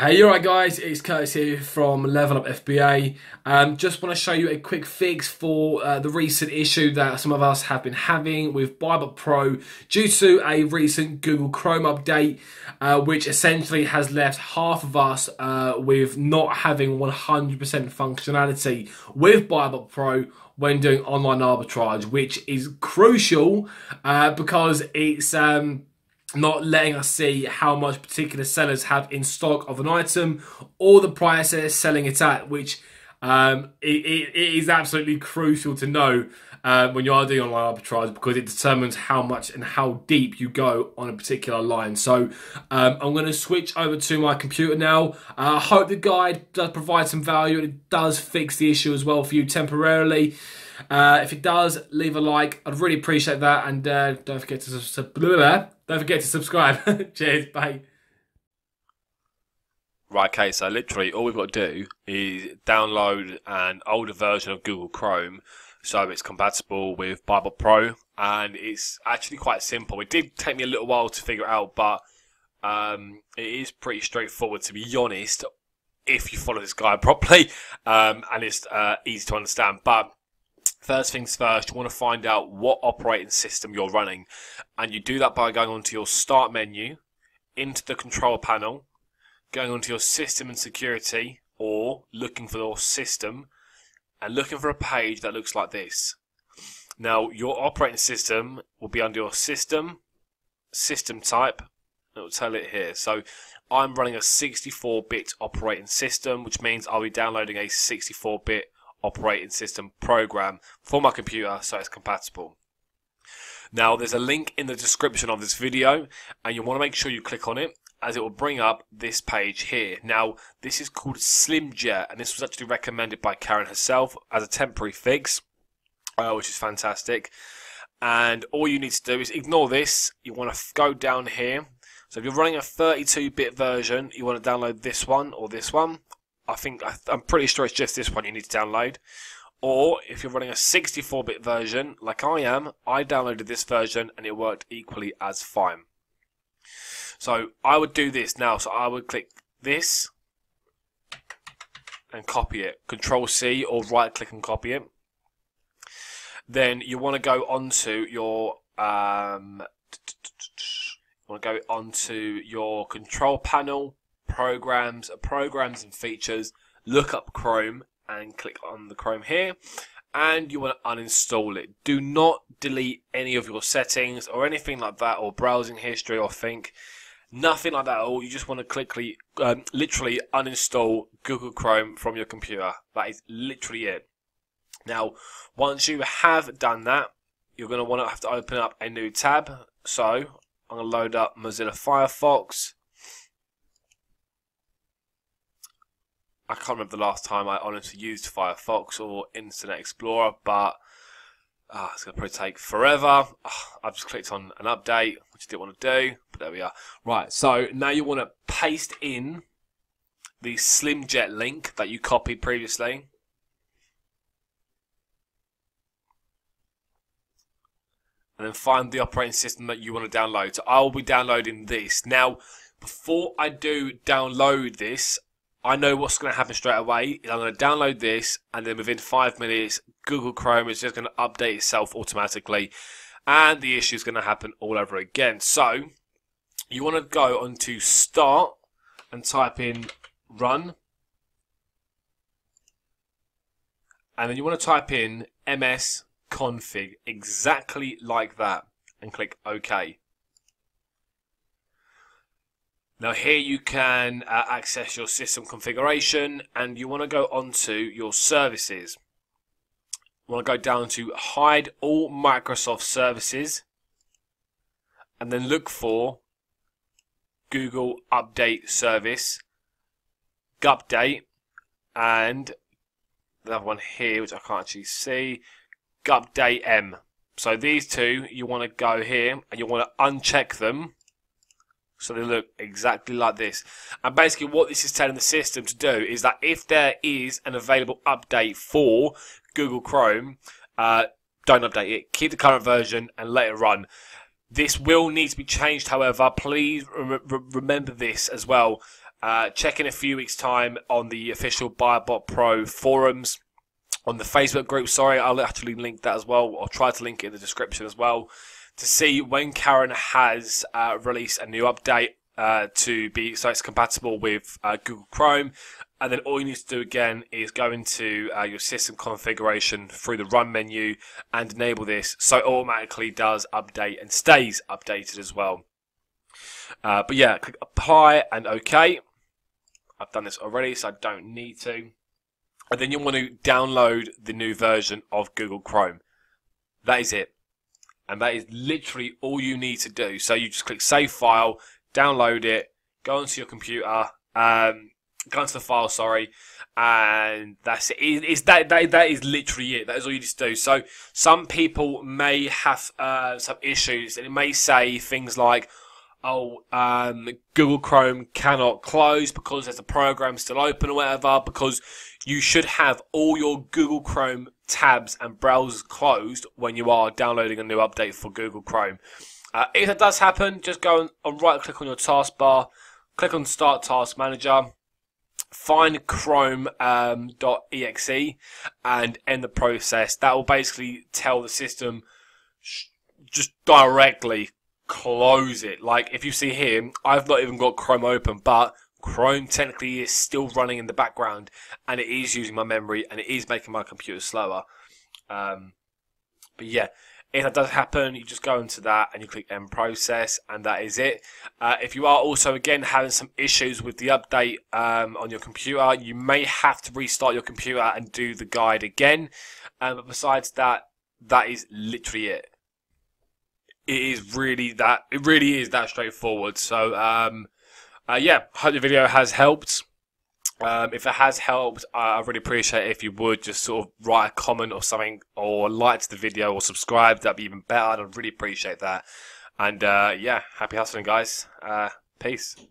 Hey, alright guys, it's Curtis here from Level Up FBA. Just want to show you a quick fix for the recent issue that some of us have been having with BuyBot Pro due to a recent Google Chrome update, which essentially has left half of us with not having 100% functionality with BuyBot Pro when doing online arbitrage, which is crucial because it's not letting us see how much particular sellers have in stock of an item or the price they're selling it at, which it is absolutely crucial to know when you are doing online arbitrage, because it determines how much and how deep you go on a particular line. So I'm going to switch over to my computer now. I hope the guide does provide some value and it does fix the issue as well for you temporarily. If it does, leave a like. I'd really appreciate that, and don't forget to subscribe. Cheers, bye. Right, okay, so literally all we've got to do is download an older version of Google Chrome so it's compatible with BuyBot Pro, and it's actually quite simple. It did take me a little while to figure it out, but it is pretty straightforward, to be honest, if you follow this guide properly, and it's easy to understand. But first things first, you want to find out what operating system you're running, and you do that by going onto your Start menu, into the Control panel, going onto your System and Security, or looking for your system, and looking for a page that looks like this. Now, your operating system will be under your System, System Type. It will tell it here. So I'm running a 64-bit operating system, which means I'll be downloading a 64-bit operating system program for my computer so it's compatible. Now, there's a link in the description of this video, and you want to make sure you click on it, as it will bring up this page here. Now, this is called SlimJet, and this was actually recommended by Karen herself as a temporary fix, which is fantastic. And all you need to do is ignore this. You want to go down here. So if you're running a 32-bit version, you want to download this one or this one. I'm pretty sure it's just this one you need to download. Or if you're running a 64-bit version, like I am, I downloaded this version and it worked equally as fine. So I would do this now. So I would click this and copy it. Control C, or right click and copy it. Then you want to go onto your Control panel, programs and features, look up Chrome and click on the Chrome here, and you want to uninstall it. Do not delete any of your settings or anything like that, or browsing history or think, nothing like that at all. You just want to quickly literally uninstall Google Chrome from your computer. That is literally it. Now, once you have done that, you're going to want to have to open up a new tab. So I'm going to load up Mozilla Firefox. I can't remember the last time I honestly used Firefox or Internet Explorer, but it's going to probably take forever. I've just clicked on an update, which I didn't want to do, but there we are. Right, so now you want to paste in the SlimJet link that you copied previously. And then find the operating system that you want to download. So I'll be downloading this. Now, before I do download this, I know what's going to happen straight away. I'm going to download this, and then within 5 minutes, Google Chrome is just going to update itself automatically, and the issue is going to happen all over again. So you want to go onto Start and type in Run, and then you want to type in MSconfig, exactly like that, and click OK. Now here you can access your system configuration, and you want to go onto your services. You want to go down to hide all Microsoft services, and then look for Google update service, gupdate, and the other one here, which I can't actually see, gupdate M. So these two, you want to go here and you want to uncheck them, so they look exactly like this. And basically what this is telling the system to do is that if there is an available update for Google Chrome, don't update it. Keep the current version and let it run. This will need to be changed, however. Please remember this as well. Check in a few weeks' time on the official BuyBot Pro forums, on the Facebook group, sorry, I'll actually link that as well, or try to link it in the description as well, to see when Karen has released a new update to be so it's compatible with Google Chrome. And then all you need to do again is go into your system configuration through the run menu and enable this, so it automatically does update and stays updated as well. But yeah, click apply and OK. I've done this already, so I don't need to. And then you want to download the new version of Google Chrome. That is it. And that is literally all you need to do. So you just click Save File, download it, go onto your computer, go into the file, sorry, and that's it. That is literally it. That is all you need to do. So some people may have some issues, and it may say things like, oh, Google Chrome cannot close because there's a program still open or whatever, because you should have all your Google Chrome tabs and browsers closed when you are downloading a new update for Google Chrome. If that does happen, just go and right click on your taskbar, click on Start Task Manager, find chrome.exe and end the process. That will basically tell the system just directly close it. Like if you see here, I've not even got Chrome open, but Chrome technically is still running in the background, and it is using my memory, and it is making my computer slower. But yeah, if that does happen, you just go into that and you click end process, and that is it. If you are also again having some issues with the update on your computer, you may have to restart your computer and do the guide again. But besides that, that is literally it. It really is that straightforward. So yeah, hope the video has helped. If it has helped, I really appreciate it if you would just sort of write a comment or something, or liked the video or subscribe. That'd be even better. I'd really appreciate that. And yeah, happy hustling, guys. Peace.